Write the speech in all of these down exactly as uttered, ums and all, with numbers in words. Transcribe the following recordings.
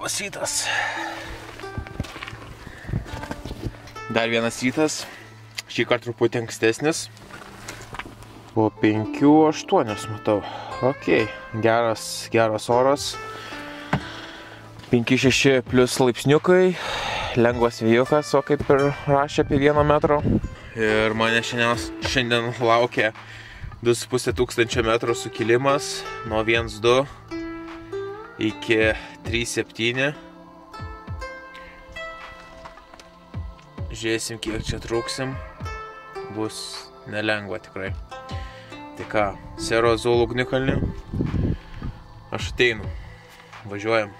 Labas rytas. Dar vienas rytas. Šį kartą truputį ankstesnis. Po penkių aštuonios matau. Ok, geras, geras oras. penki šeši plus laipsniukai. Lengvas vėjukas, o kaip ir rašė apie vieno metro. Ir mane šiandien, šiandien laukia du su puse tūkstančio metrų sukilimas. Nuo viens du iki trys septyni. Žiūrėsim, kiek čia trūksim. Bus nelengva tikrai. Tai ką, Cerro Azul ugnikalnį. Aš ateinu. Važiuojam.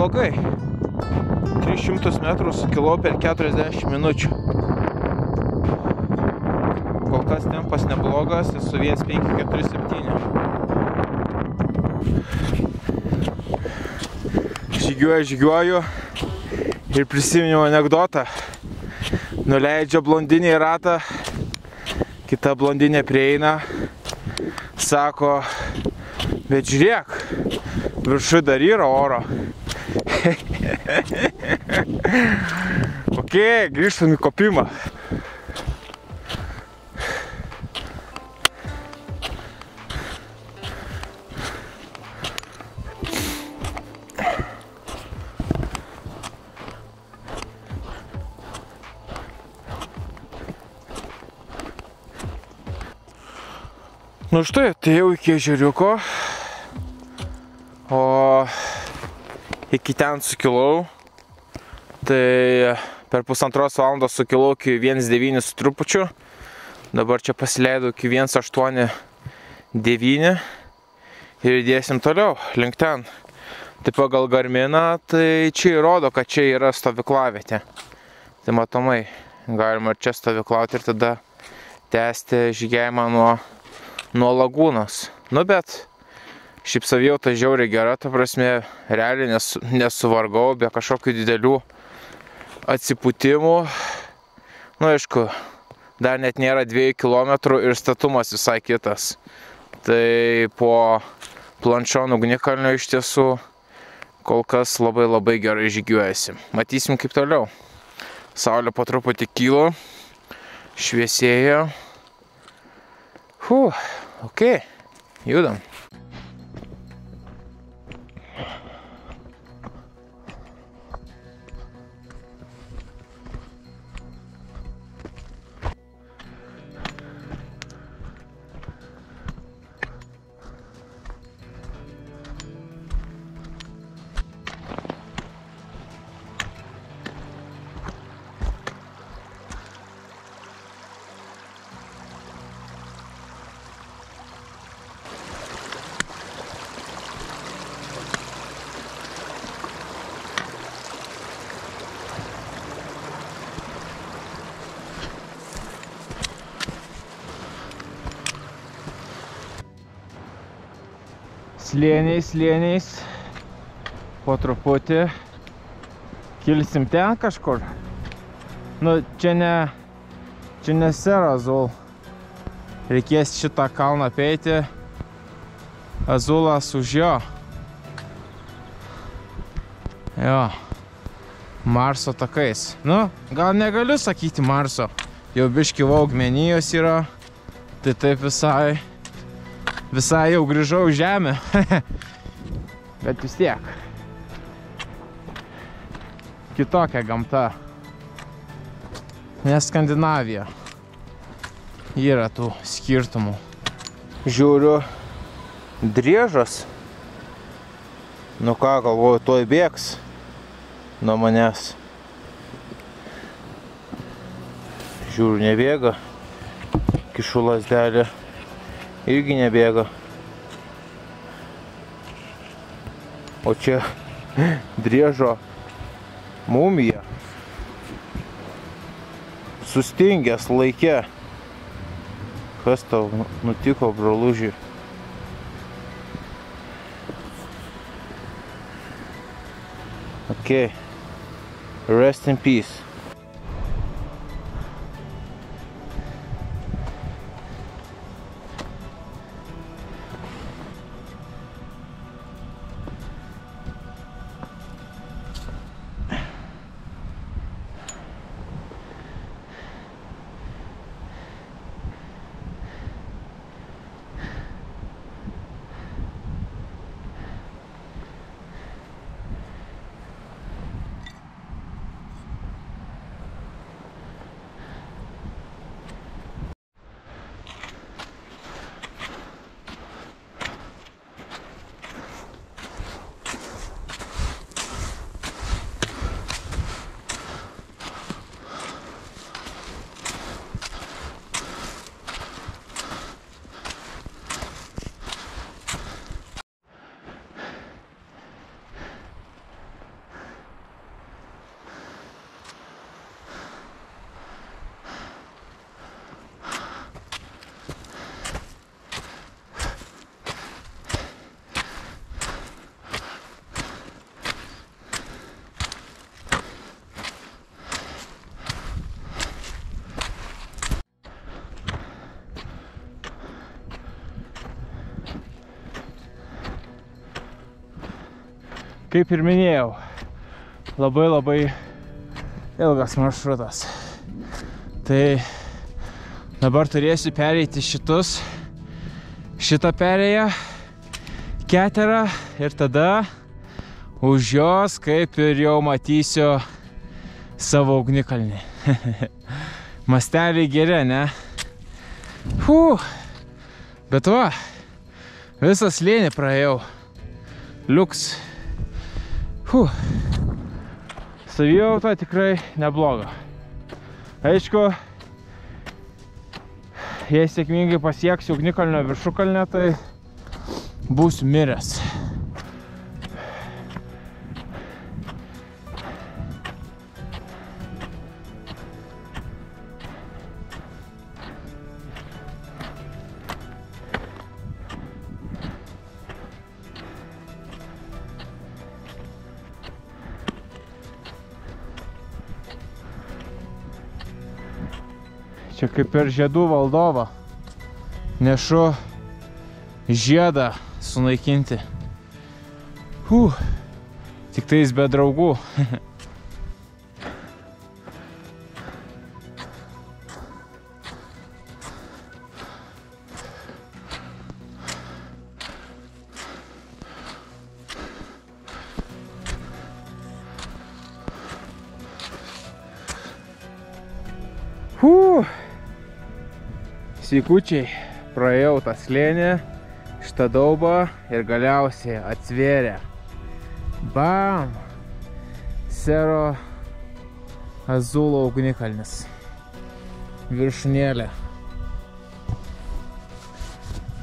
Blogai. tris šimtus metrų sukilau per keturiasdešimt minučių. Kol kas tempas neblogas, esu vienas penki keturi septyni. Žygiuoju, žygiuoju ir prisiminiau anekdotą. Nuleidžia blondinė į ratą, kita blondinė prieina, sako, bet žiūrėk, viršui dar yra oro. Ok, grįžtam į kopimą. Nu štai, atėjau iki ežeriuko. O iki ten sukilau, tai per pusantros valandos sukilau iki viens devyni su trupučiu. Dabar čia pasileidau iki viens aštuoni devyni ir dėsim toliau, link ten. Taip pagal Garminą, tai čia įrodo, kad čia yra stovyklavietė. Tai matomai, galima ir čia stovyklauti ir tada tęsti žygiavimą nuo, nuo lagūnos. Nu bet... Šiaip savijauta žiauriai gera, ta prasme, realiai nes, nesuvargau, be kažkokių didelių atsipūtimų. Nu, aišku, dar net nėra dviejų kilometrų ir statumas visai kitas. Tai po planšonų ugnikalnio iš tiesų kol kas labai labai gerai žygiuojasi. Matysim kaip toliau. Saulė po truputį kylo, šviesėja. Huh, ok, judam. Slėniais, slėniais, po truputį kilsim ten kažkur. Nu, čia ne, čia ne Cerro Azul. Reikės šitą kalną peiti. Azulas už jo. Jo. Marso takais. Nu, gal negaliu sakyti Marso. Jau biški augmenijos yra. Tai taip visai... Visai jau grįžau į žemę, bet vis tiek. Kitokia gamta. Ne Skandinavija. Yra tų skirtumų. Žiūriu, driežas. Nu ką, galvoju, tuoj bėgs nuo manęs. Žiūriu, nebėga. Kišu lazdelį irgi nebėga. O čia driežo mumija, sustingęs laike. Kas tau nutiko, brolužiui? Ok, rest in peace. Kaip ir minėjau, labai labai ilgas maršrutas. Tai dabar turėsiu pereiti šitus, šitą perėją, keterą, ir tada už jos kaip ir jau matysiu savo ugnikalnį. Masteliai geri, ne? Fuh, bet va, visą slėnį praėjau. Liuks. Huh, savijauta tikrai nebloga. Aišku, jei sėkmingai pasieksiu ugnikalnio viršukalnę, tai būsiu miręs. Čia kaip ir žiedų valdovą, nešu žiedą sunaikinti. Huh, tik tais be draugų. Huh. Sveikučiai, praėjau tą slėnį, šitą daubą ir galiausiai atsvėrė. Bam! Cerro Azulo ugnikalnis. Viršūnėlė.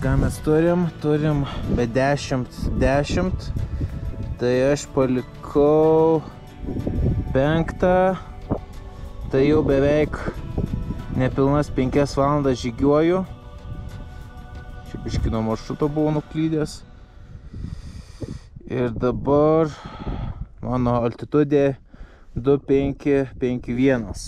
Ką mes turim? Turim be dešimt dešimt. Tai aš palikau penktą. Tai jau beveik nepilnas penkias valandas žygiuoju. Čia biškį nuo maršruto buvau nuklydęs. Ir dabar mano altitudė du penki penki vienas.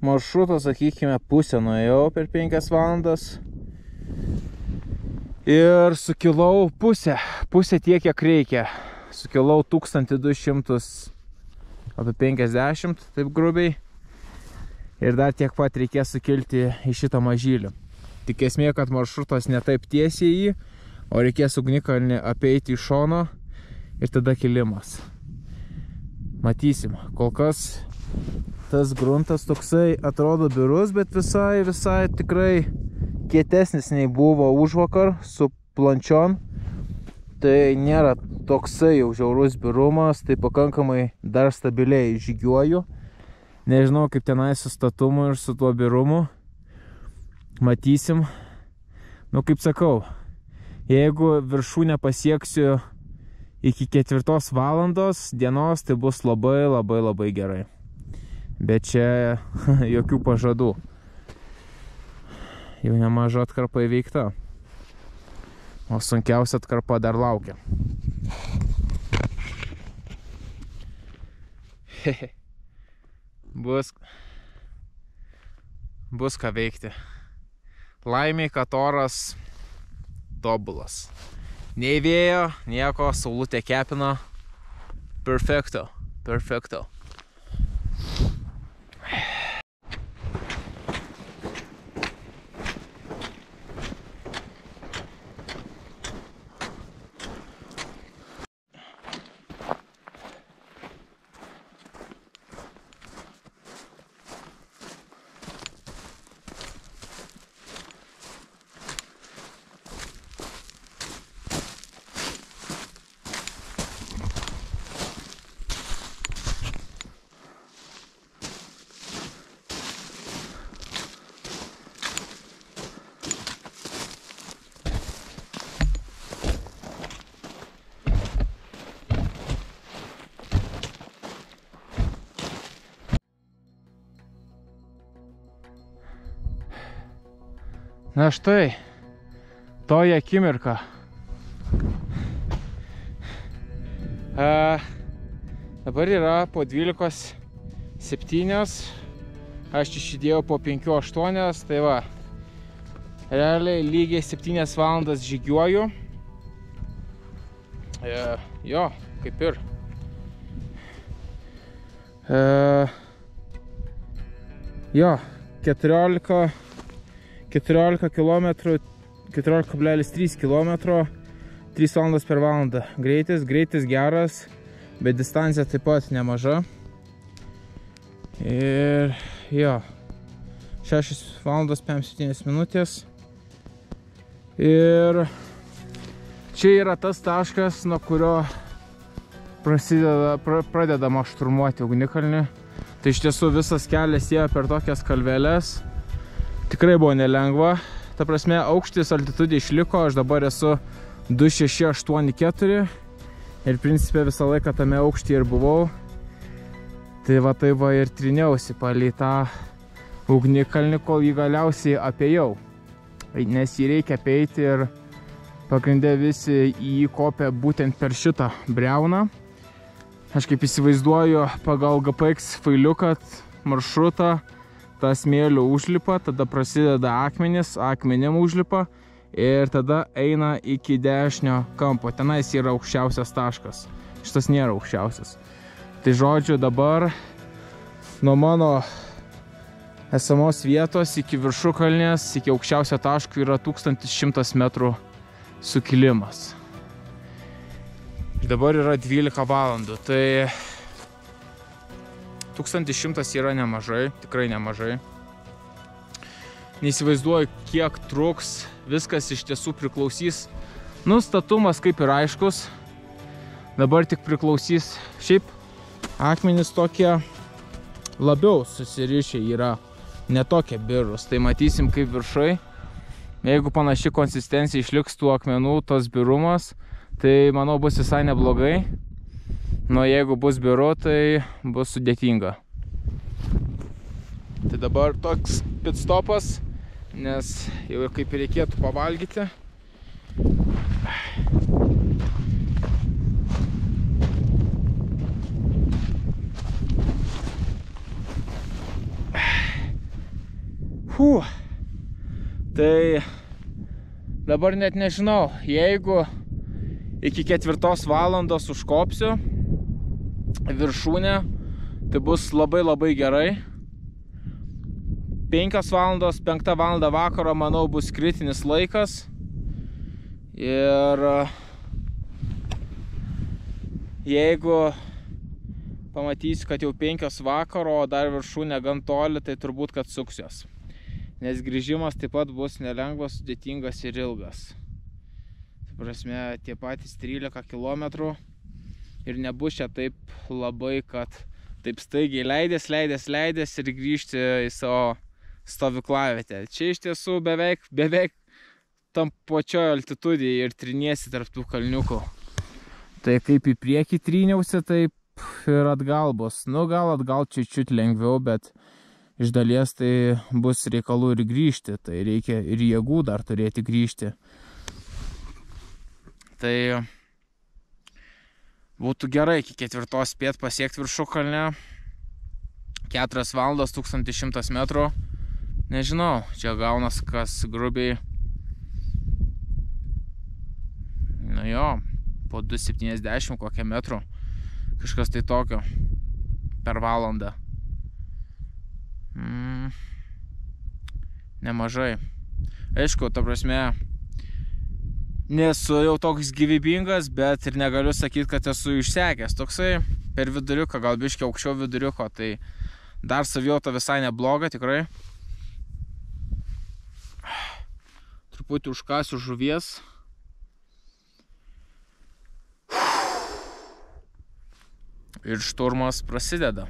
Maršruto, sakykime, pusę nuėjau per penkias valandas. Ir sukilau pusę, pusę tiek, kiek reikia. Sukilau tūkstantį du šimtus apie penkiasdešimt, taip grubiai. Ir dar tiek pat reikės sukilti į šitą mažylį. Tik esmė, kad maršrutas ne taip tiesiai jį, o reikės ugnikalnį apeiti iš šono ir tada kilimas. Matysim, kol kas tas gruntas toksai atrodo birus, bet visai, visai tikrai kietesnis nei buvo užvakar su plančion, tai nėra toksai jau žiaurus birumas, tai pakankamai dar stabiliai žygiuoju. Nežinau, kaip tenai su statumu ir su tuo birumu. Matysim. Nu, kaip sakau, jeigu viršūnę pasieksiu iki ketvirtos valandos dienos, tai bus labai labai labai gerai. Bet čia jokių pažadų. Jau nemaža atkarpa įveikta. O sunkiausia atkarpa dar laukia. Bus, bus ką veikti. Laimė, kad oras tobulas. Nei vėjo, nieko, saulutė kepino. Perfecto, perfecto. Na štai, toje akimirka. A, dabar yra po dvylikos septynios, aš išidėjau po penkių aštuonios, tai va, realiai lygiai septynias valandas žygiuoju. E, jo, kaip ir. E, jo, keturiolika keturiolika kablelis trys kilometro, trys valandos per valandą. Greitis, greitis geras, bet distancija taip pat nemaža. Ir jo, šešios valandos penkiasdešimt septynios minutės. Ir čia yra tas taškas, nuo kurio prasideda, pra, pradedama šturmuoti ugnikalnį. Tai iš tiesų visas kelias ėjo per tokias kalveles. Tikrai buvo nelengva, ta prasme aukštis, altitudė išliko, aš dabar esu du šeši aštuoni keturi ir principė visą laiką tame aukštyje ir buvau. Tai va tai va ir triniausi palei tą ugnikalnį, kol jį galiausiai apėjau, nes jį reikia apeiti ir pagrinde visi jį kopia būtent per šitą briauną. Aš kaip įsivaizduoju pagal G P X failiuką maršrutą, ta smėlių užlipa, tada prasideda akmenis, akmenim užlipa ir tada eina iki dešinio kampo. Tenais yra aukščiausias taškas, šitas nėra aukščiausias. Tai žodžiu, dabar nuo mano esamos vietos iki viršukalnės, iki aukščiausio taško yra tūkstantis šimtas metrų sukilimas. Dabar yra dvylika valandų, tai tūkstantis šimtas yra nemažai, tikrai nemažai. Neįsivaizduoju, kiek truks, viskas iš tiesų priklausys. Nu, statumas kaip ir aiškus, dabar tik priklausys. Šiaip akmenys tokie labiau susirišę yra, ne tokie birus. Tai matysim kaip viršai. Jeigu panaši konsistencija išliks tų akmenų, tos birumas, tai manau bus visai neblogai. Nu, jeigu bus biru, tai bus sudėtinga. Tai dabar toks pitstopas, nes jau ir kaip reikėtų pavalgyti. Fuh. Tai dabar net nežinau, jeigu iki ketvirtos valandos užkopsiu viršūnė, tai bus labai labai gerai. Penkios valandos, penktą valandą vakaro, manau, bus kritinis laikas. Ir jeigu pamatysiu, kad jau penkios vakaro, o dar viršūnė gan toli, tai turbūt kad suksios, nes grįžimas taip pat bus nelengvas, sudėtingas ir ilgas. prasme, tie patys trylika kilometrų ir nebus čia taip labai, kad taip staigiai leidės, leidės, leidės ir grįžti į savo stovyklavietę. Čia iš tiesų beveik, beveik tam pačioj altitudėje ir triniesi tarp tų kalniukų. Tai kaip į priekį tryniausi, taip ir atgal bus. Nu, gal atgal čiut-čiut lengviau, bet iš dalies tai bus reikalų ir grįžti. Tai reikia ir jėgų dar turėti grįžti. Tai būtų gerai iki ketvirtos spėt pasiekti viršukalnę. keturios valandos tūkstantis šimtas metrų. Nežinau, čia gaunas kas grubiai. Nu jo, po du septyniasdešimt kokią metrų. Kažkas tai tokio. Per valandą. Mm, nemažai. Aišku, ta prasme, nesu jau toks gyvybingas, bet ir negaliu sakyti, kad esu išsekęs. Toksai per viduriuką, gal biškiai aukščiau viduriuko, tai dar savijauta visai nebloga, tikrai. Truputį užkasiu žuvies. Ir šturmas prasideda.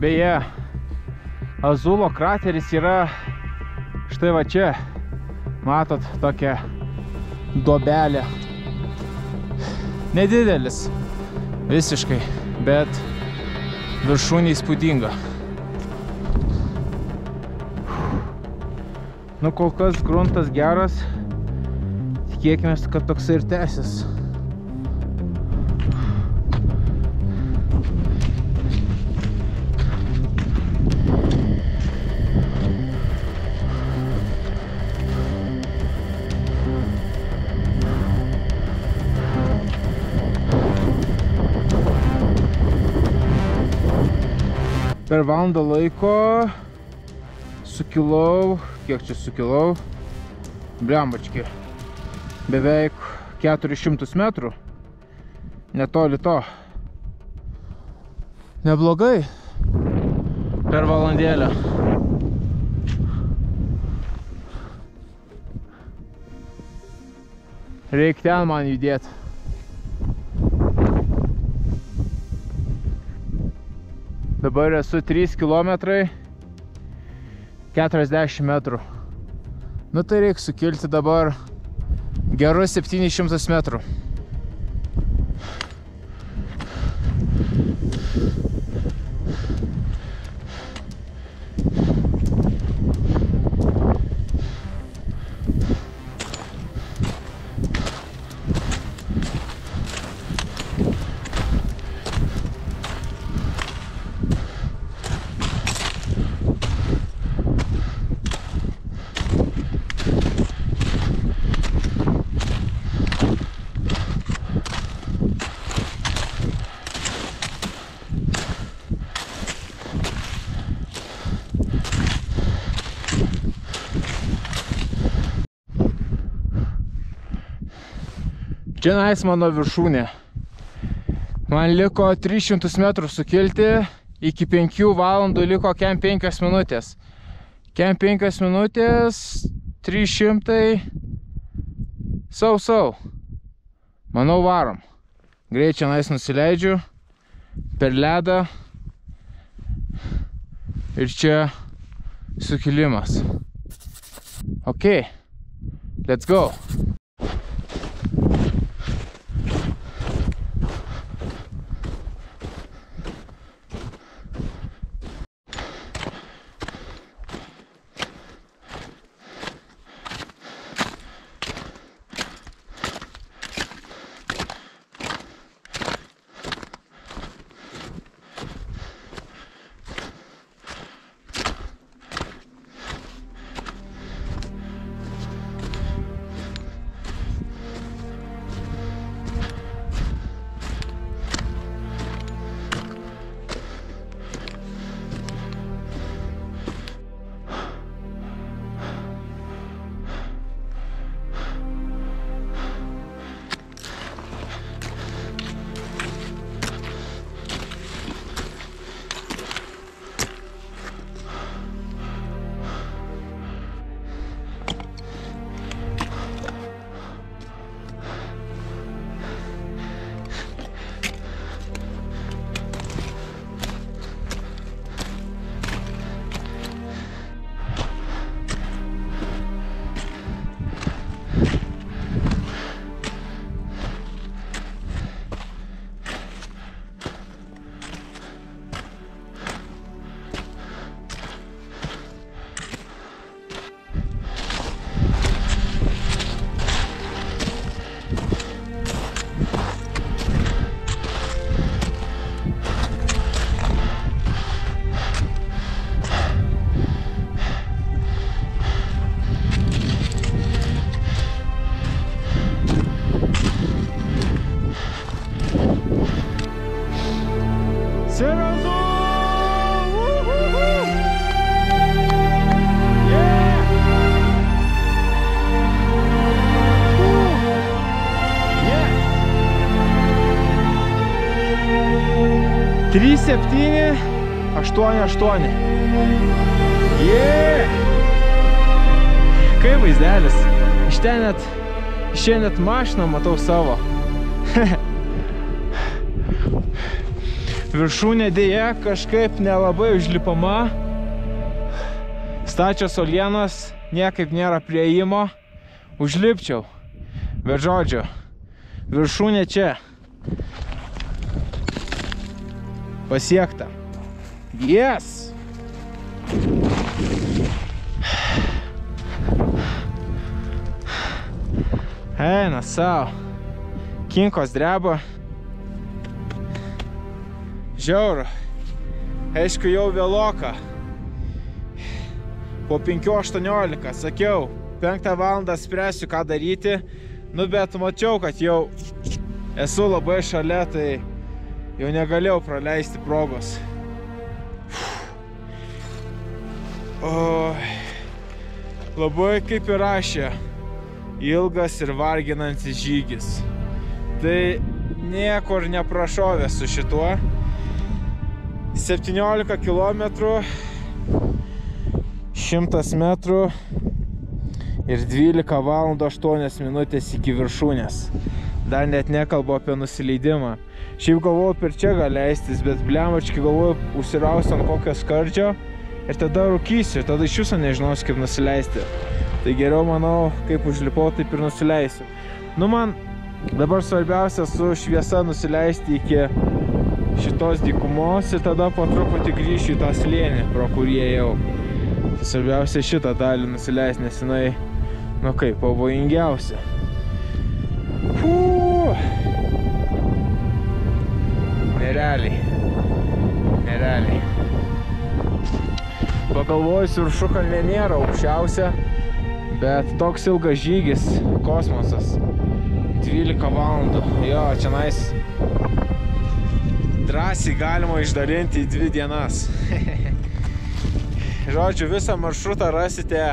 Beje, Azulo krateris yra štai va čia. Matot tokią duobelę. Nedidelis visiškai, bet viršūnė įspūdinga. Nu, kol kas gruntas geras. Tikėkime, kad toksai ir tęsis. Per valandą laiko sukilau, kiek čia sukilau, blembački, beveik keturis šimtus metrų, netoli to. Neblogai per valandėlę. Reikia ten man judėti. Dabar esu trys kilometrai keturiasdešimt metrų. Nu tai reikia sukilti dabar gerus septynis šimtus metrų. Čia nais mano viršūnė. Man liko tris šimtus metrų sukilti, iki penkių valandų liko kem penkios minutės. Kem penkios minutės, trys šimtai, sau sau. Manau varom. Greit čia nais nusileidžiu, per ledą ir čia sukilimas. Ok, let's go. trys septyni aštuoni aštuoni. Yeah! Kaip vaizdelis. Iš ten net, iš ten net mašiną matau savo. Viršūnė dėja kažkaip nelabai užlipama. Stačios uolienos, niekaip nėra prieimo. Užlipčiau. Bet žodžiu, viršūnė čia. Pasiekta. Yes! Eina savo. Kinkos dreba. Žiauru. Aišku, jau vėloka. Po penkių aštuoniolika sakiau, penktą valandą spręsiu, ką daryti. Nu, bet mačiau, kad jau esu labai šalia, tai jau negalėjau praleisti progos. O, labai, kaip ir rašė, ilgas ir varginantis žygis. Tai niekur neprašovė su šituo. septyniolika kilometrų, šimtas metrų ir dvylika valandų aštuonios minutės iki viršūnės. Dar net nekalbu apie nusileidimą. Šiaip galvojau, per čia gal leistis, bet blemački galvojau, užsirausiu ant kokio skardžio ir tada rūkysiu, ir tada iš jūsų nežinosiu, kaip nusileisti. Tai geriau, manau, kaip užlipau, taip ir nusileisiu. Nu, man dabar svarbiausia su šviesa nusileisti iki šitos dykumos ir tada po truputį grįšiu į tą slėnį, pro kurį ėjau. Tai svarbiausia šitą dalį nusileisti, nes jinai, nu kaip, pavojingiausia. Nerealiai, nerealiai. Pagalvojus, viršukalnė nėra aukščiausia, bet toks ilgas žygis, kosmosas, dvylika valandų, jo, čianais drąsiai galima išdalinti į dvi dienas. Žodžiu, visą maršrutą rasite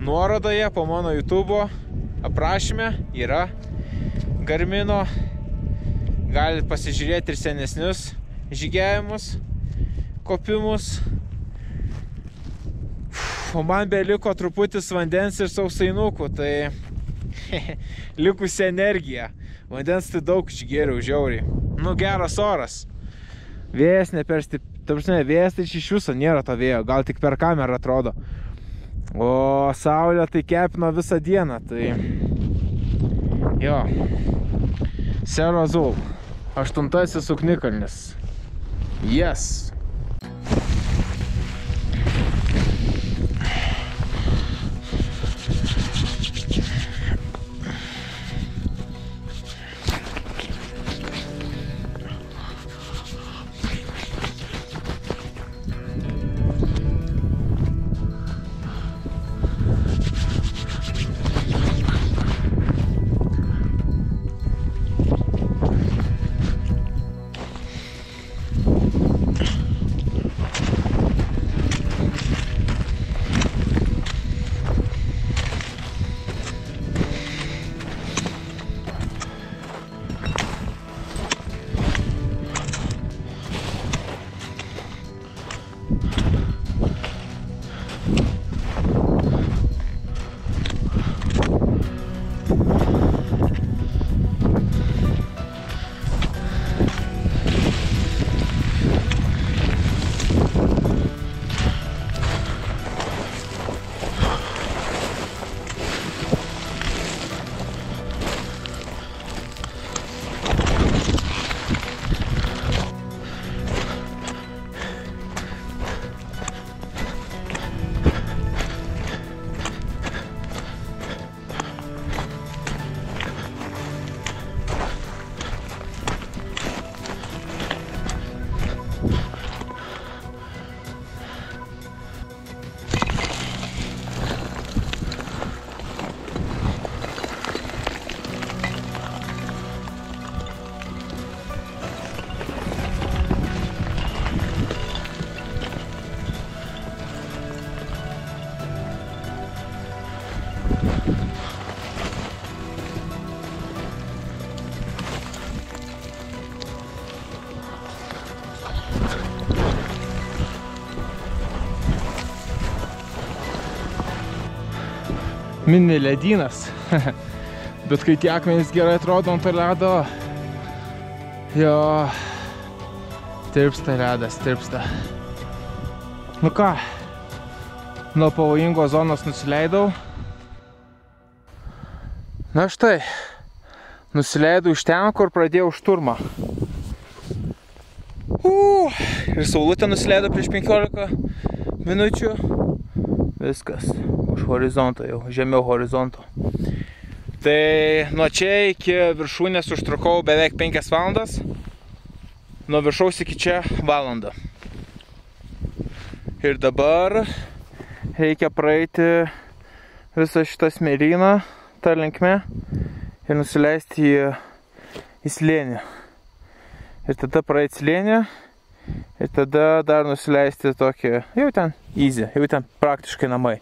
nuorodoje po mano YouTube aprašyme, yra Garmino. Galite pasižiūrėti ir senesnius žygiavimus, kopimus. O man beliko truputis vandens ir sausainukų, tai likusi energija. Vandens tai daug išgėriau, žiauriai. Nu, geras oras. Vėjas ne per stip... Taip, ne, vėjas tai iš viso nėra to vėjo, gal tik per kamerą atrodo. O saulė tai kepino visą dieną, tai... Jo. Cerro Azul. Aštuntasis ugnikalnis. Yes! mini ledynas. Bet kai tie akmenys gerai atrodo ant to ledo, jo, tirpsta ledas, tirpsta. Nu ką, nuo pavojingo zonos nusileidau. Na štai, nusileidau iš ten, kur pradėjau šturmą. Uh, ir saulutė nusileido prieš penkiolika minučių. Viskas, už horizonto jau, žemiau horizonto. Tai nuo čia iki viršūnės užtrukau beveik penkias valandas. Nuo viršaus iki čia valandą. Ir dabar reikia praeiti visą šitą smėlyną tą linkme ir nusileisti į, į slėnį. Ir tada praeit slėnį ir tada dar nusileisti tokį, jau ten easy, jau ten praktiškai namai.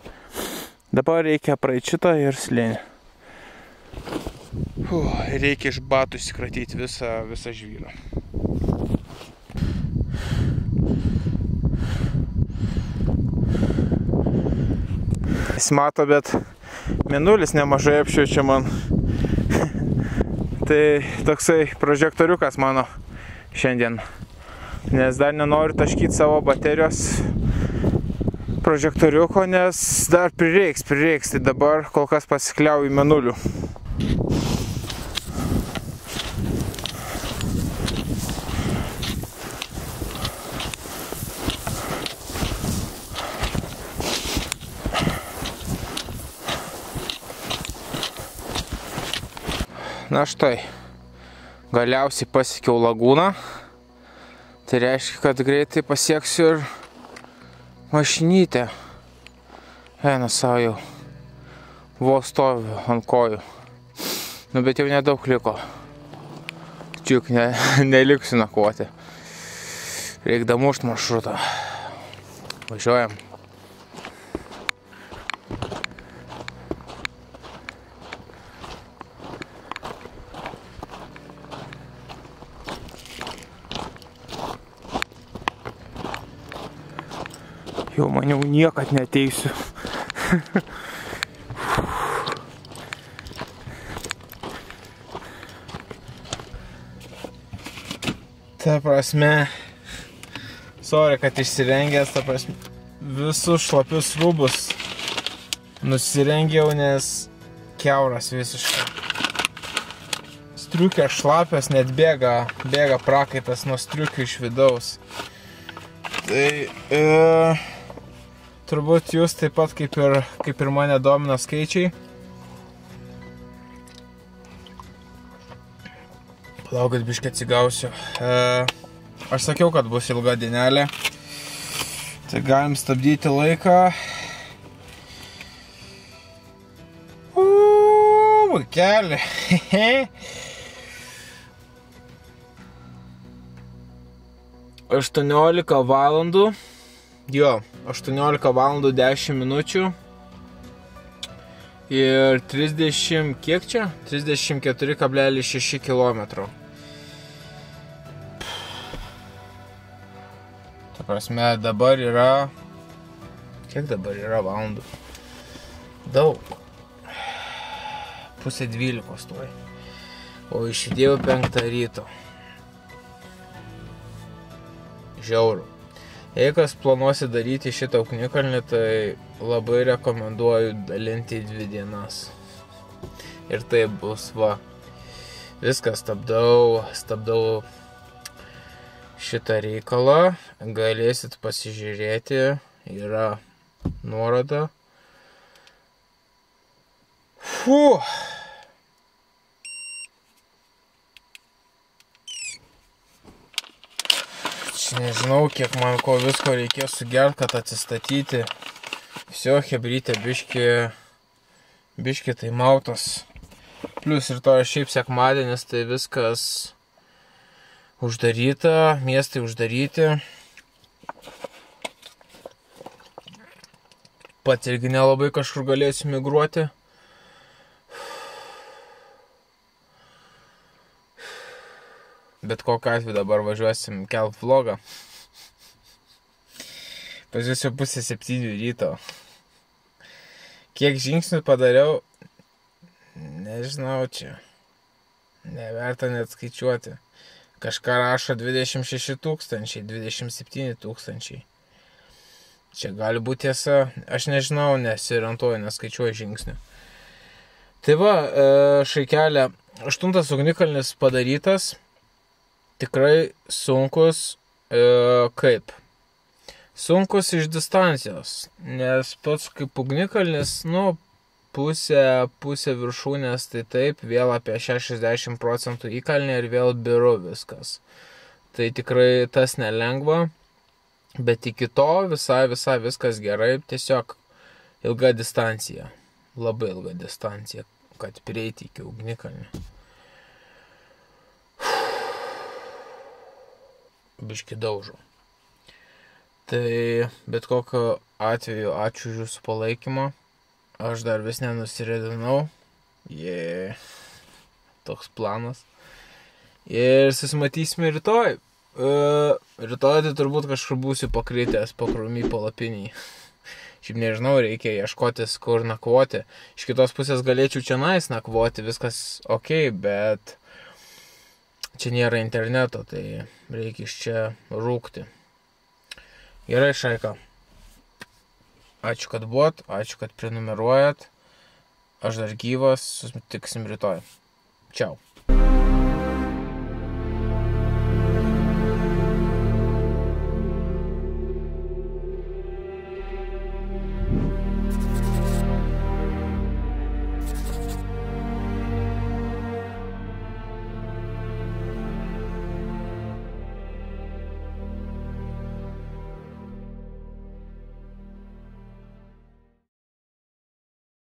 Dabar reikia praeit šitą ir slėnį. Uf, reikia iš batų išsikratyti visą, visą žvyrą. Jis mato, bet mėnulis nemažai apšviečia man. Tai toksai prožektoriukas mano šiandien. Nes dar nenoriu taškyti savo baterijos prožektoriuko, nes dar prireiks, prireiks. Tai dabar kol kas pasikliauju mėnuliu. Na štai, galiausiai pasiekiau lagūną, tai reiškia, kad greitai pasieksiu ir mašinytę. Eina savo jau, vos stoviu ant kojų, nu bet jau nedaug liko, čiuk ne, neliksiu nakvoti, reikia damušt maršrutą, važiuojam. Jau maniau, niekad neateisiu. Ta prasme, sorry, kad išsirengęs, ta prasme, visus šlapius rūbus nusirengiau, nes kiauras visiškai. Striukės šlapios, net bėga, bėga prakaitas nuo striukių iš vidaus. Tai... E... Turbūt jūs taip pat kaip ir, kaip ir mane domina skaičiai. Palaukit, biškį atsigausiu. E, aš sakiau, kad bus ilga dienelė. Tai galim stabdyti laiką. Uuu, vaikeli. aštuoniolika valandų. Jo, aštuoniolika valandų dešimt minučių ir trisdešimt, kiek čia? trisdešimt keturi kablelis šeši kilometro. Ta prasme, dabar yra... Kiek dabar yra valandų? Daug. Pusė dvylikos tuoj. O išidėjau penktą ryto. Žiauru. Jei kas planuosi daryti šitą ugnikalnį, tai labai rekomenduoju dalinti į dvi dienas. Ir tai bus, va, viską stabdau, stabdau šitą reikalą. Galėsit pasižiūrėti, yra nuoroda. Fu! Nežinau, kiek man ko visko reikės sugert, kad atsistatyti. Visio, hebrytė, biški, biški tai mautos. Plius ir to šiaip sekmadienis, tai viskas uždaryta, miestai uždaryti. Pat irgi nelabai kažkur galėsiu migruoti. Bet kokiu atveju dabar važiuosim kelt vlogą. Pas jūs jau pusė septynių ryto. Kiek žingsnių padariau, nežinau čia. Neverta net skaičiuoti. Kažką rašo dvidešimt šeši tūkstančiai, dvidešimt septyni tūkstančiai. Čia gali būti tiesa, aš nežinau, nesiorientuoju, neskaičiuoju žingsnių. Tai va, šaikelė, aštuntas ugnikalnis padarytas, tikrai sunkus, e, kaip? Sunkus iš distancijos, nes pats kaip ugnikalnis, nu, pusė, pusė viršūnės, tai taip, vėl apie šešiasdešimt procentų įkalnė ir vėl biru viskas. Tai tikrai tas nelengva, bet iki to visai, visai viskas gerai, tiesiog ilga distancija, labai ilga distancija, kad prieiti iki ugnikalnio. Biški daužu. Tai bet kokiu atveju ačiū už jūsų palaikymą. Aš dar vis nenusiredinau. Jee. Yeah. Toks planas. Ir susimatysime rytoj. Uh, rytoj tai turbūt kažkur būsiu pakritęs pakrūmy palapinį. Šiaip nežinau, reikia ieškotis kur nakvoti. Iš kitos pusės galėčiau čia nais nakvoti, viskas ok, bet čia nėra interneto, tai reikia iš čia rūkti. Gerai, šaika. Ačiū, kad buvot, ačiū, kad prenumeruojat. Aš dar gyvas, susitiksim rytoj. Čiau.